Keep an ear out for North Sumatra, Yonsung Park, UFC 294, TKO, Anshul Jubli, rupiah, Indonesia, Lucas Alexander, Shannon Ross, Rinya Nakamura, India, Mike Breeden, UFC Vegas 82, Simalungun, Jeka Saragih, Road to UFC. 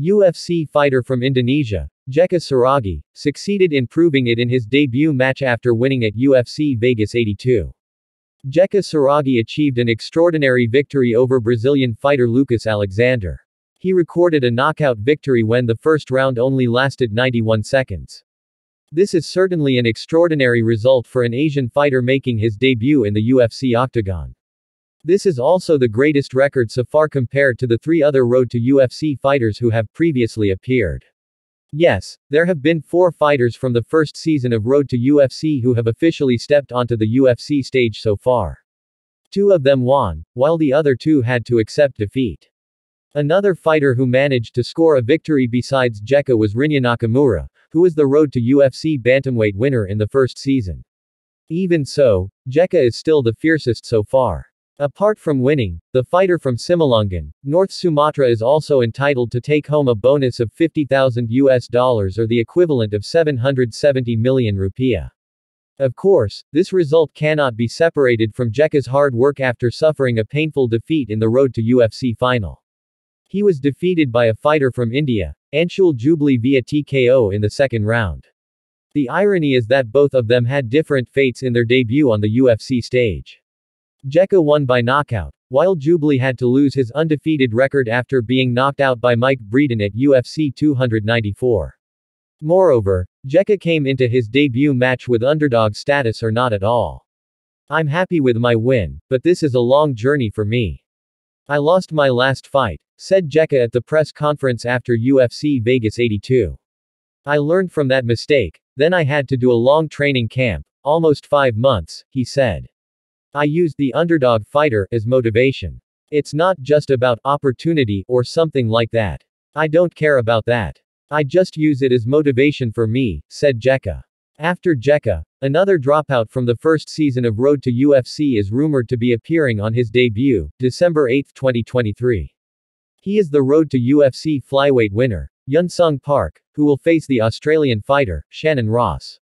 UFC fighter from Indonesia, Jeka Saragih, succeeded in proving it in his debut match after winning at UFC Vegas 82. Jeka Saragih achieved an extraordinary victory over Brazilian fighter Lucas Alexander. He recorded a knockout victory when the first round only lasted 91 seconds. This is certainly an extraordinary result for an Asian fighter making his debut in the UFC octagon. This is also the greatest record so far compared to the three other Road to UFC fighters who have previously appeared. Yes, there have been four fighters from the first season of Road to UFC who have officially stepped onto the UFC stage so far. Two of them won, while the other two had to accept defeat. Another fighter who managed to score a victory besides Jeka was Rinya Nakamura, who was the Road to UFC bantamweight winner in the first season. Even so, Jeka is still the fiercest so far. Apart from winning, the fighter from Simalungun, North Sumatra is also entitled to take home a bonus of $50,000 or the equivalent of 770 million rupiah. Of course, this result cannot be separated from Jeka's hard work after suffering a painful defeat in the Road to UFC final. He was defeated by a fighter from India, Anshul Jubli via TKO in the second round. The irony is that both of them had different fates in their debut on the UFC stage. Jeka won by knockout, while Jubli had to lose his undefeated record after being knocked out by Mike Breeden at UFC 294. Moreover, Jeka came into his debut match with underdog status or not at all. I'm happy with my win, but this is a long journey for me. I lost my last fight, said Jeka at the press conference after UFC Vegas 82. I learned from that mistake, then I had to do a long training camp, almost 5 months, he said. I used the underdog fighter as motivation. It's not just about opportunity or something like that. I don't care about that. I just use it as motivation for me, said Jeka. After Jeka, another dropout from the first season of Road to UFC is rumored to be appearing on his debut, December 8, 2023. He is the Road to UFC flyweight winner, Yonsung Park, who will face the Australian fighter, Shannon Ross.